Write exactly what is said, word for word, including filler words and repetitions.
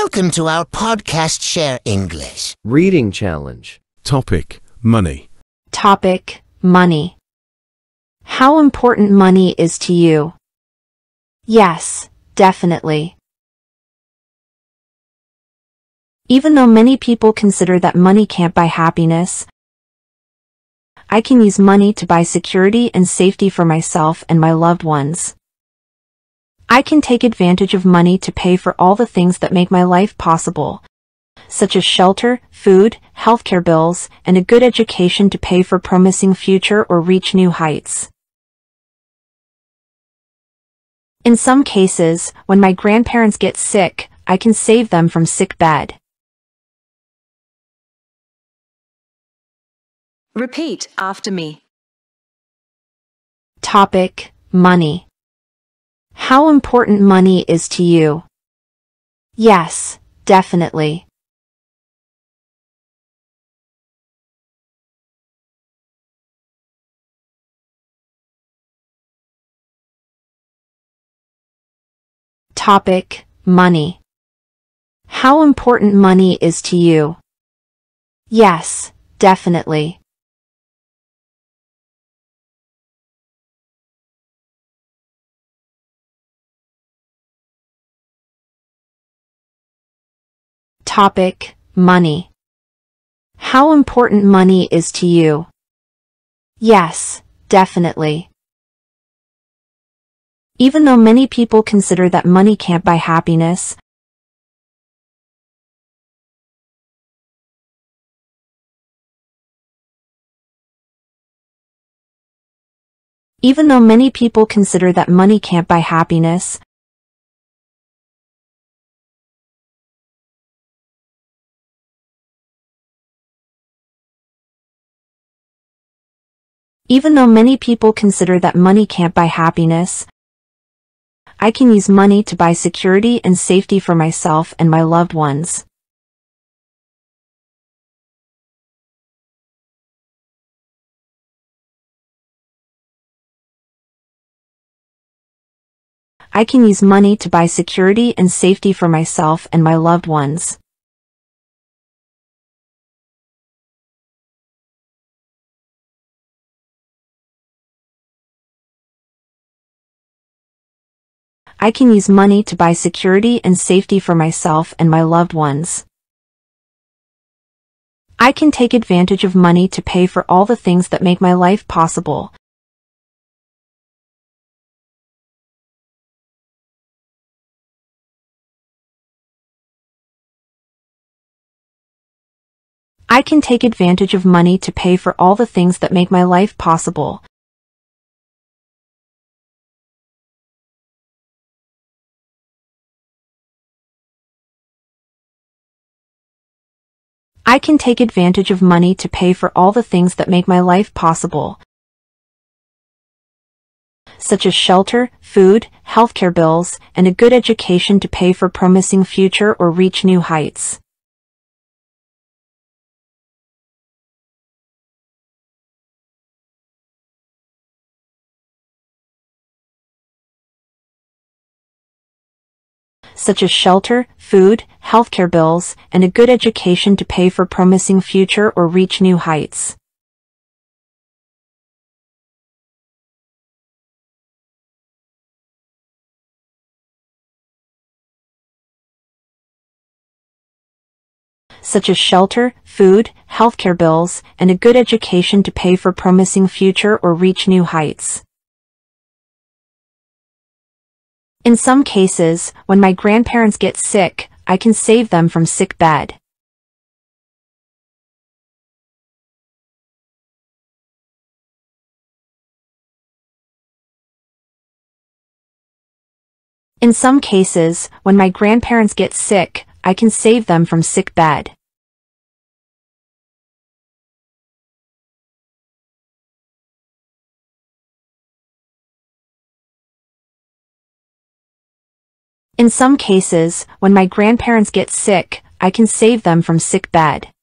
Welcome to our podcast, Share English. Reading challenge. Topic, money. Topic, money. How important money is to you? Yes, definitely. Even though many people consider that money can't buy happiness, I can use money to buy security and safety for myself and my loved ones. I can take advantage of money to pay for all the things that make my life possible, such as shelter, food, healthcare bills, and a good education to pay for promising future or reach new heights. In some cases, when my grandparents get sick, I can save them from sick bed. Repeat after me. Topic, money. How important money is to you? Yes, definitely. Topic, money. How important money is to you? Yes, definitely. Topic, money. How important money is to you? Yes, definitely. Even though many people consider that money can't buy happiness, even though many people consider that money can't buy happiness, Even though many people consider that money can't buy happiness, I can use money to buy security and safety for myself and my loved ones. I can use money to buy security and safety for myself and my loved ones. I can use money to buy security and safety for myself and my loved ones. I can take advantage of money to pay for all the things that make my life possible, I can take advantage of money to pay for all the things that make my life possible. I can take advantage of money to pay for all the things that make my life possible, such as shelter, food, healthcare bills, and a good education to pay for promising future or reach new heights. Such as shelter, food, healthcare bills, and a good education to pay for promising future or reach new heights. Such as shelter, food, healthcare bills, and a good education to pay for promising future or reach new heights. In some cases, when my grandparents get sick, I can save them from sick bed. In some cases, when my grandparents get sick, I can save them from sick bed. In some cases, when my grandparents get sick, I can save them from sick bed.